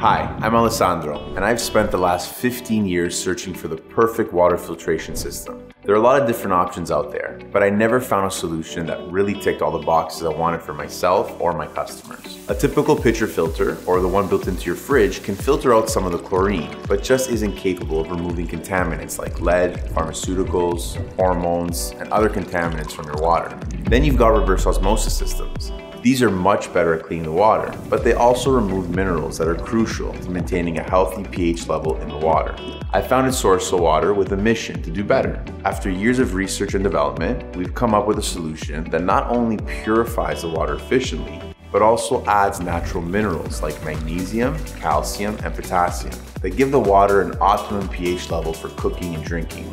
Hi, I'm Alessandro, and I've spent the last 15 years searching for the perfect water filtration system. There are a lot of different options out there, but I never found a solution that really ticked all the boxes I wanted for myself or my customers. A typical pitcher filter, or the one built into your fridge, can filter out some of the chlorine, but just isn't capable of removing contaminants like lead, pharmaceuticals, hormones, and other contaminants from your water. Then you've got reverse osmosis systems. These are much better at cleaning the water, but they also remove minerals that are crucial to maintaining a healthy pH level in the water. I founded Sorso Water with a mission to do better. After years of research and development, we've come up with a solution that not only purifies the water efficiently, but also adds natural minerals like magnesium, calcium, and potassium that give the water an optimum pH level for cooking and drinking.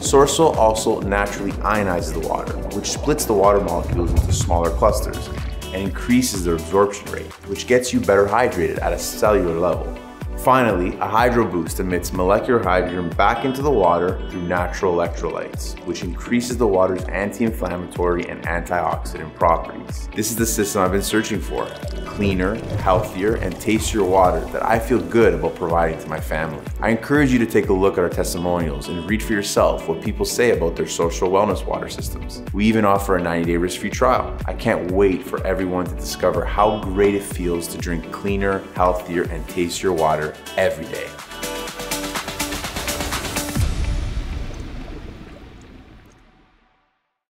Sorso also naturally ionizes the water, which splits the water molecules into smaller clusters and increases their absorption rate, which gets you better hydrated at a cellular level. Finally, a hydroboost emits molecular hydrogen back into the water through natural electrolytes, which increases the water's anti-inflammatory and antioxidant properties. This is the system I've been searching for: cleaner, healthier, and tastier water that I feel good about providing to my family. I encourage you to take a look at our testimonials and read for yourself what people say about their social wellness water systems. We even offer a 90-day risk-free trial. I can't wait for everyone to discover how great it feels to drink cleaner, healthier, and tastier water every day.